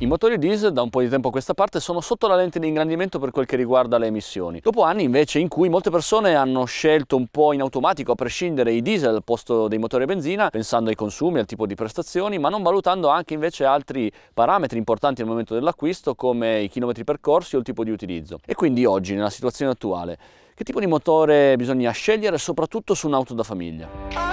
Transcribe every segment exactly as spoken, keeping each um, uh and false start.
I motori diesel da un po' di tempo a questa parte sono sotto la lente di ingrandimento per quel che riguarda le emissioni, dopo anni invece in cui molte persone hanno scelto un po' in automatico a prescindere i diesel al posto dei motori a benzina, pensando ai consumi, al tipo di prestazioni, ma non valutando anche invece altri parametri importanti al momento dell'acquisto come i chilometri percorsi o il tipo di utilizzo. E quindi oggi, nella situazione attuale, che tipo di motore bisogna scegliere soprattutto su un'auto da famiglia?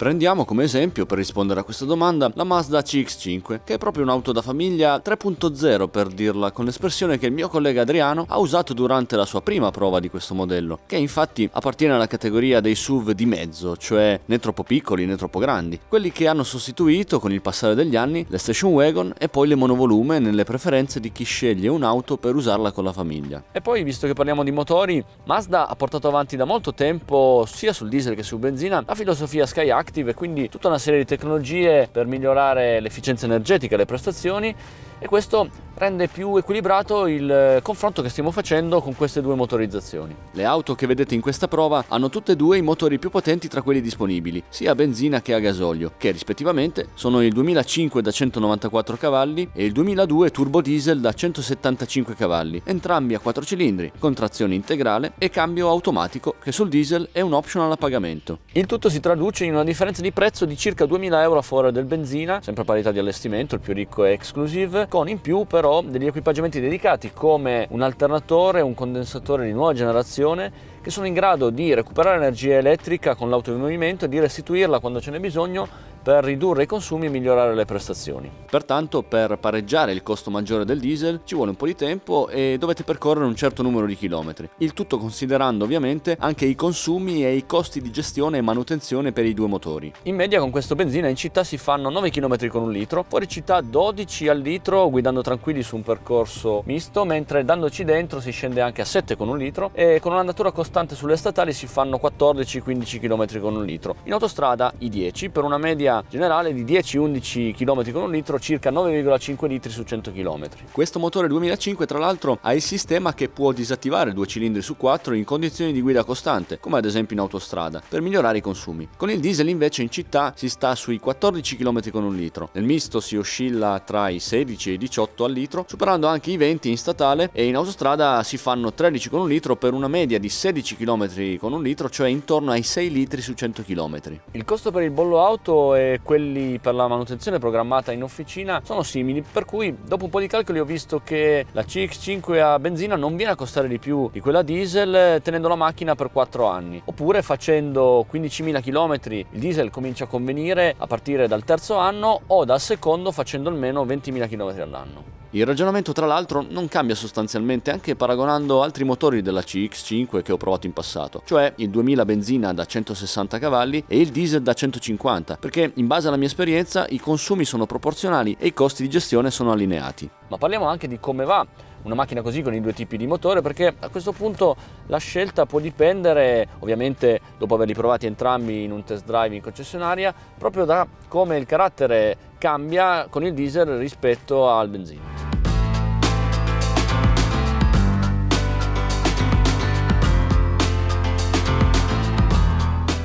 Prendiamo come esempio, per rispondere a questa domanda, la Mazda C X cinque, che è proprio un'auto da famiglia tre punto zero per dirla con l'espressione che il mio collega Adriano ha usato durante la sua prima prova di questo modello, che infatti appartiene alla categoria dei S U V di mezzo, cioè né troppo piccoli né troppo grandi, quelli che hanno sostituito con il passare degli anni le station wagon e poi le monovolume nelle preferenze di chi sceglie un'auto per usarla con la famiglia. E poi, visto che parliamo di motori, Mazda ha portato avanti da molto tempo, sia sul diesel che su benzina, la filosofia Skyactiv, e quindi tutta una serie di tecnologie per migliorare l'efficienza energetica e le prestazioni, e questo rende più equilibrato il confronto che stiamo facendo con queste due motorizzazioni. Le auto che vedete in questa prova hanno tutte e due i motori più potenti tra quelli disponibili, sia a benzina che a gasolio, che rispettivamente sono il duemilacinque da centonovantaquattro cavalli e il duemiladue turbo diesel da centosettantacinque cavalli, entrambi a quattro cilindri, con trazione integrale e cambio automatico che sul diesel è un optional a pagamento. Il tutto si traduce in una differenza differenza di prezzo di circa duemila euro a favore del benzina, sempre a parità di allestimento, il più ricco è Exclusive, con in più però degli equipaggiamenti dedicati come un alternatore, un condensatore di nuova generazione che sono in grado di recuperare energia elettrica con l'auto in movimento e di restituirla quando ce n'è bisogno per ridurre i consumi e migliorare le prestazioni. Pertanto, per pareggiare il costo maggiore del diesel ci vuole un po' di tempo e dovete percorrere un certo numero di chilometri, il tutto considerando ovviamente anche i consumi e i costi di gestione e manutenzione per i due motori. In media con questo benzina in città si fanno nove chilometri con un litro, fuori città dodici al litro guidando tranquilli su un percorso misto, mentre dandoci dentro si scende anche a sette con un litro e con un'andatura costante sulle statali si fanno quattordici quindici chilometri con un litro. In autostrada i dieci, per una media generale di dieci undici chilometri con un litro, circa nove virgola cinque litri su cento chilometri. Questo motore duemilacinque tra l'altro ha il sistema che può disattivare due cilindri su quattro in condizioni di guida costante, come ad esempio in autostrada, per migliorare i consumi. Con il diesel invece in città si sta sui quattordici chilometri con un litro, nel misto si oscilla tra i sedici e i diciotto al litro, superando anche i venti in statale, e in autostrada si fanno tredici con un litro per una media di sedici chilometri con un litro, cioè intorno ai sei litri su cento chilometri. Il costo per il bollo auto è e quelli per la manutenzione programmata in officina sono simili, per cui dopo un po' di calcoli ho visto che la C X cinque a benzina non viene a costare di più di quella diesel tenendo la macchina per quattro anni, oppure facendo quindicimila chilometri il diesel comincia a convenire a partire dal terzo anno o dal secondo facendo almeno ventimila chilometri all'anno. Il ragionamento tra l'altro non cambia sostanzialmente anche paragonando altri motori della C X cinque che ho provato in passato, cioè il duemila benzina da centosessanta cavalli e il diesel da centocinquanta, perché in base alla mia esperienza i consumi sono proporzionali e i costi di gestione sono allineati. Ma parliamo anche di come va una macchina così con i due tipi di motore, perché a questo punto la scelta può dipendere, ovviamente dopo averli provati entrambi in un test drive in concessionaria, proprio da come il carattere cambia con il diesel rispetto al benzina.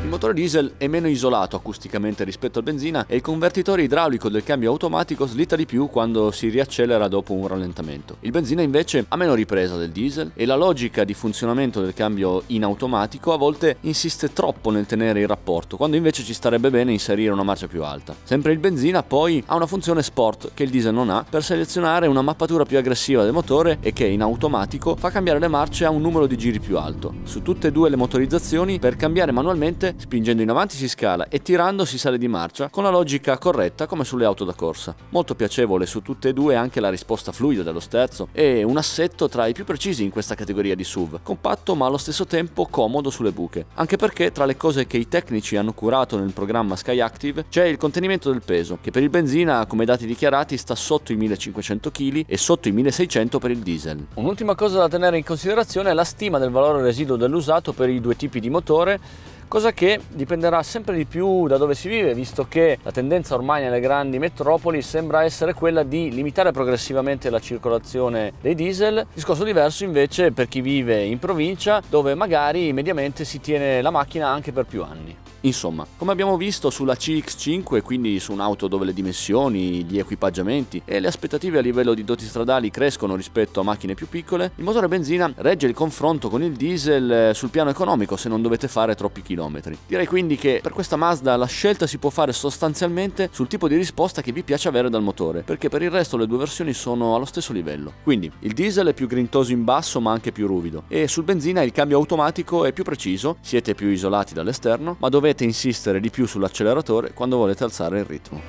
Il motore diesel è meno isolato acusticamente rispetto al benzina e il convertitore idraulico del cambio automatico slitta di più quando si riaccelera dopo un rallentamento. Il benzina invece ha meno ripresa del diesel e la logica di funzionamento del cambio in automatico a volte insiste troppo nel tenere il rapporto, quando invece ci starebbe bene inserire una marcia più alta. Sempre il benzina poi ha una funzione sport che il diesel non ha, per selezionare una mappatura più aggressiva del motore e che in automatico fa cambiare le marce a un numero di giri più alto. Su tutte e due le motorizzazioni, per cambiare manualmente, spingendo in avanti si scala e tirando si sale di marcia, con la logica corretta come sulle auto da corsa. Molto piacevole su tutte e due anche la risposta fluida dello sterzo e un assetto tra i più precisi in questa categoria di S U V, compatto ma allo stesso tempo comodo sulle buche, anche perché tra le cose che i tecnici hanno curato nel programma Skyactiv c'è il contenimento del peso, che per il benzina come dati dichiarati sta sotto i millecinquecento chili e sotto i milleseicento per il diesel. Un'ultima cosa da tenere in considerazione è la stima del valore residuo dell'usato per i due tipi di motore, cosa che dipenderà sempre di più da dove si vive, visto che la tendenza ormai nelle grandi metropoli sembra essere quella di limitare progressivamente la circolazione dei diesel. Discorso diverso invece per chi vive in provincia, dove magari mediamente si tiene la macchina anche per più anni. Insomma, come abbiamo visto sulla C X cinque, quindi su un'auto dove le dimensioni, gli equipaggiamenti e le aspettative a livello di doti stradali crescono rispetto a macchine più piccole, il motore a benzina regge il confronto con il diesel sul piano economico se non dovete fare troppi chilometri. Direi quindi che per questa Mazda la scelta si può fare sostanzialmente sul tipo di risposta che vi piace avere dal motore, perché per il resto le due versioni sono allo stesso livello. Quindi il diesel è più grintoso in basso ma anche più ruvido, e sul benzina il cambio automatico è più preciso, siete più isolati dall'esterno, ma dovete insistere di più sull'acceleratore quando volete alzare il ritmo.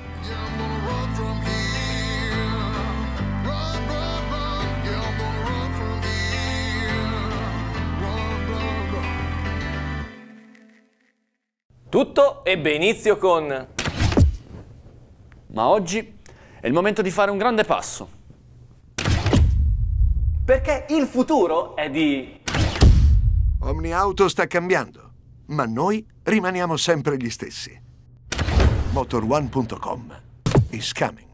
Tutto ebbe inizio con... Ma oggi è il momento di fare un grande passo, perché il futuro è di... Omniauto sta cambiando, ma noi rimaniamo sempre gli stessi. Motor one punto com is coming.